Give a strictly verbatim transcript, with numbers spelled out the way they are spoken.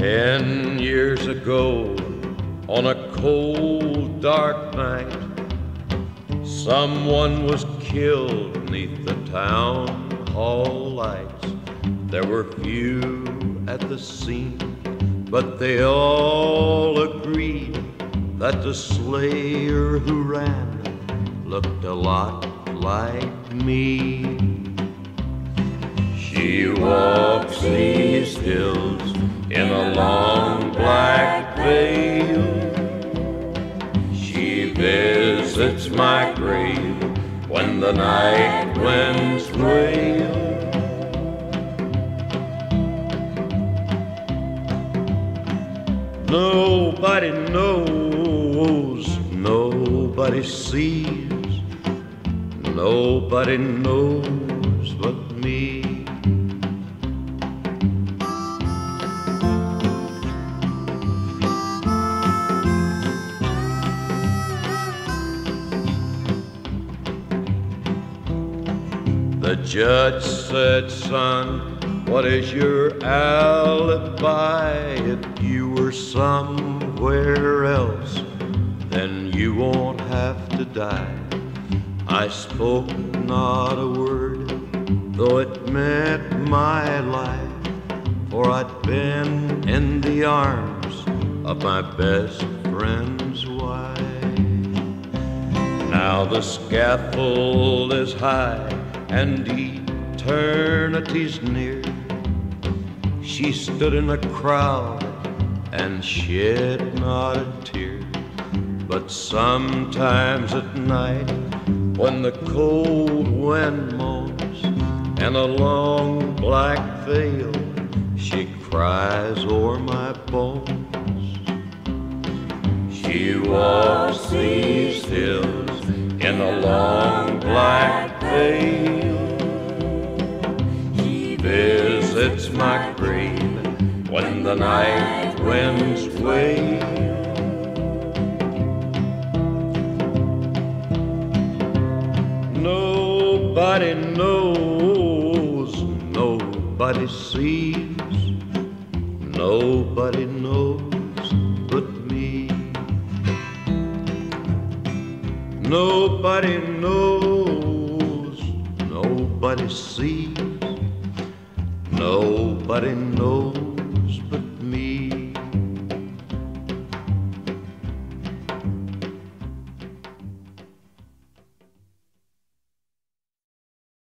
Ten years ago, on a cold, dark night, someone was killed beneath the town hall lights. There were few at the scene, but they all agreed that the slayer who ran looked a lot like me. She walks these hills in a long black veil. She visits my grave when the night winds wail. Nobody knows, nobody sees, nobody knows but me. The judge said, "Son, what is your alibi? If you were somewhere else, then you won't have to die." I spoke not a word, though it meant my life, for I'd been in the arms of my best friend's wife. Now the scaffold is high and eternity's near. She stood in a crowd and shed not a tear. But sometimes at night, when the cold wind moans and a long black veil, she cries o'er my bones. She walks these hills in a long black veil. It's my grave when the night winds wail. Nobody knows, nobody sees, nobody knows but me. Nobody knows, nobody sees, nobody knows.